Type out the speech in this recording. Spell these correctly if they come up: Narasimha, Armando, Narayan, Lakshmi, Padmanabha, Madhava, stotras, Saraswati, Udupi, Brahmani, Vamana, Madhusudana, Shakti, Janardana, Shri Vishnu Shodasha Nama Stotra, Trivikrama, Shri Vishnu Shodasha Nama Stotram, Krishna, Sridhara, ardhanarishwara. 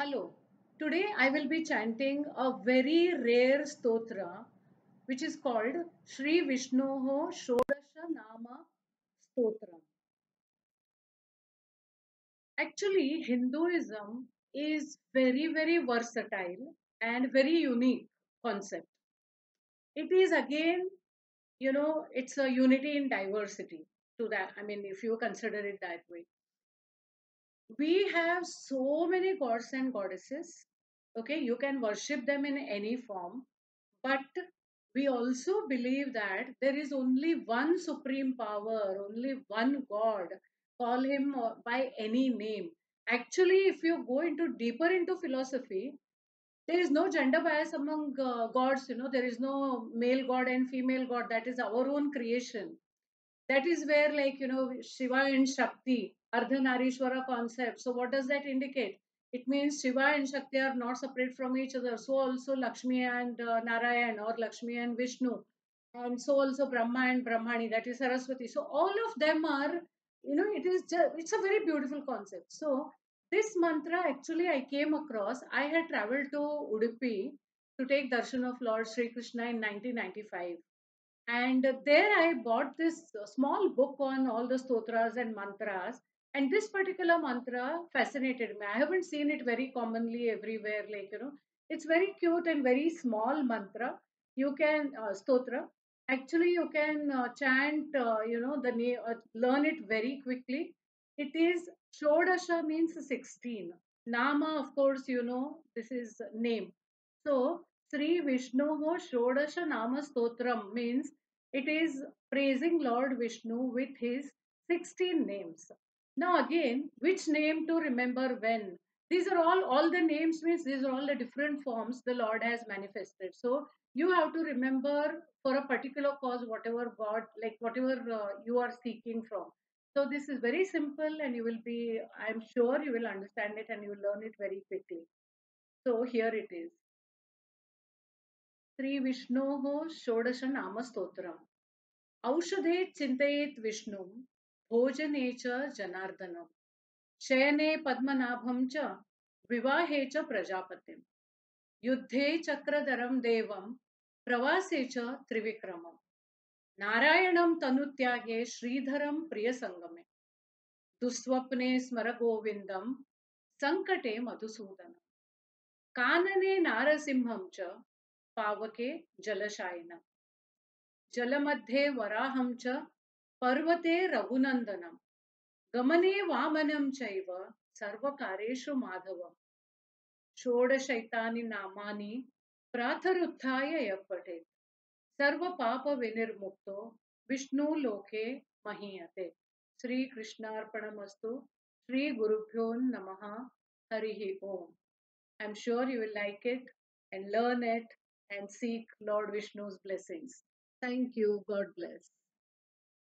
Hello, today I will be chanting a very rare stotra which is called Shri Vishnu Shodasha Nama Stotra. Actually, Hinduism is very versatile and very unique concept. It is again, you know, it's a unity in diversity to that. I mean, if you consider it that way. We have so many gods and goddesses, okay? You can worship them in any form, but we also believe that there is only one supreme power, only one God. Call him by any name. Actually, if you go deeper into philosophy, there is no gender bias among gods, you know. There is no male god and female god. That is our own creation. That is where, like, you know, Shiva and Shakti, ardhanarishwara concept. So what does that indicate? It means Shiva and Shakti are not separate from each other. So also Lakshmi and Narayan, or Lakshmi and Vishnu. And so also Brahma and Brahmani, that is Saraswati. So all of them are, you know, it is just, it's a very beautiful concept. So this mantra, actually, I came across. I had traveled to Udupi to take darshan of Lord Shri Krishna in 1995. And there I bought this small book on all the stotras and mantras. And this particular mantra fascinated me. I haven't seen it very commonly everywhere, like, you know. It's very cute and very small mantra. You can, stotra. Actually, you can chant, you know, the name, learn it very quickly. It is, Shodasha means 16. Nama, of course, you know, this is name. So, Shri Vishnu Shodasha Nama Stotram means it is praising Lord Vishnu with his 16 names. Now again, which name to remember when? These are all the names means these are all the different forms the Lord has manifested. So you have to remember for a particular cause whatever God, like whatever you are seeking from. So this is very simple and you will be, I'm sure you will understand it and you will learn it very quickly. So here it is. Shri Vishnu Shodasha Nama Stotram. Aushadhe Chintayet Vishnu, Bhojane Cha Janardanam, Shayane Padmanabham Cha, Vivahe Cha Prajapatim, Yuddhe Chakradaram Devam, Pravase Cha Trivikramam, Narayanam Tanutyage Sridharam Priyasangame, Duswapne Smaragovindam, Sankate Madhusudanam, Kanane Narasimham Cha, पावके जलशायनम जलमध्ये वराहं च पर्वते रघुनंदनम गमने वामनं चैव सर्वकारेषु माधवम षोडशैतानि नामानि प्रातरुत्थाय यः पठेत् सर्वपापविनिर्मुक्तो विष्णु लोके महीयते। श्री कृष्णार्पणमस्तु। श्री गुरुभ्यो नमः। हरिः ओम। I am sure you will like it and learn it and seek Lord Vishnu's blessings. Thank you. God bless.